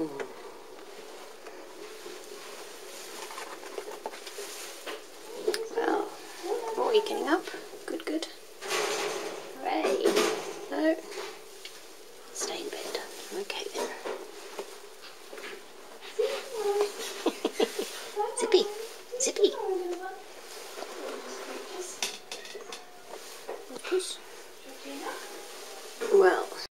food. Well, awakening up. Good, good. Hooray. No. Stay in bed. Okay then. Zippy. Zippy. Push.